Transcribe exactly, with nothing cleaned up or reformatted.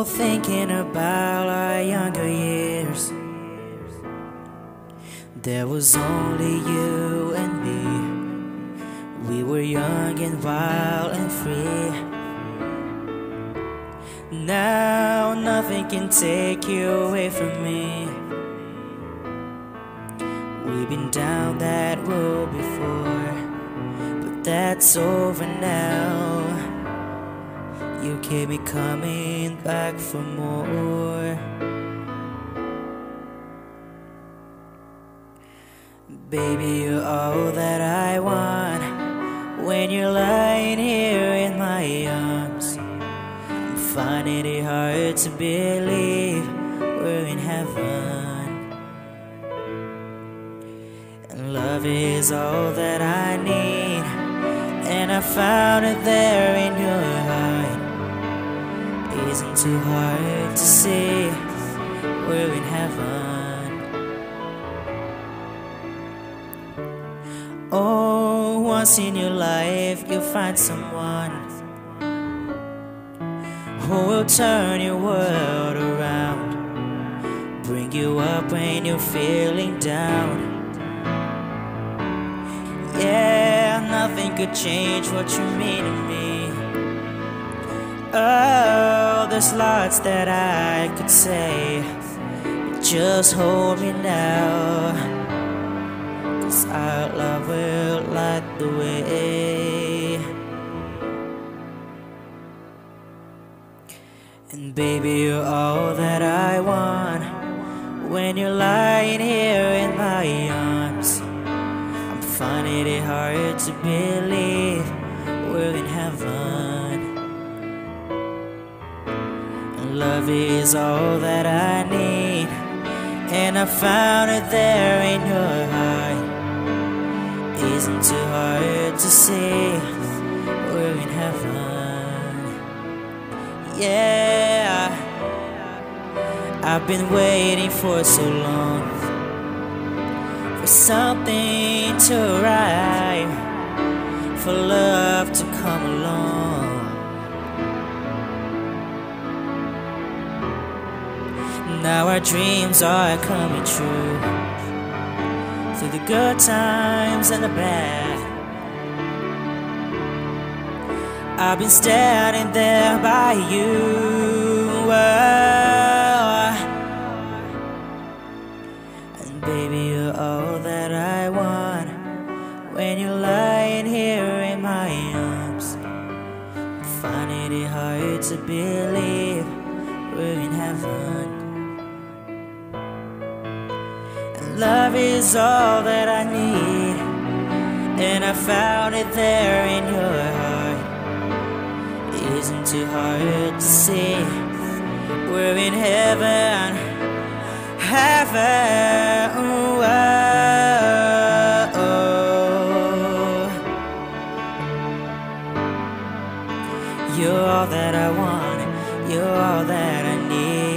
old thinking about our younger years. There was only you and me. We were young and wild and free. Now nothing can take you away from me. We've been down that road before, but that's over now. You keep me coming back for more. Baby, you're all that I want. When you're lying here in my arms, I'm finding it hard to believe we're in heaven. And love is all that I need, and I found it there in your heart. Isn't too hard to see, we're in heaven. Oh, once in your life you'll find someone who will turn your world around, bring you up when you're feeling down. Yeah, nothing could change what you mean to me. Oh, there's lots that I could say, but just hold me now, 'cause our love will light the way. And baby, you're all that I want. When you're lying here in my arms, I'm finding it hard to believe we're in heaven. Love is all that I need, and I found it there in your heart. Isn't too hard to see, we're in heaven. Yeah, I've been waiting for so long for something to arrive, for love to come along. Now our dreams are coming true, through the good times and the bad. I've been standing there by you, oh. And baby, you're all that I want. When you're lying here in my arms, I'm finding it hard to believe we're in heaven. Love is all that I need, and I found it there in your heart. It isn't too hard to see, we're in heaven, heaven, oh, oh, oh. You're all that I want, you're all that I need.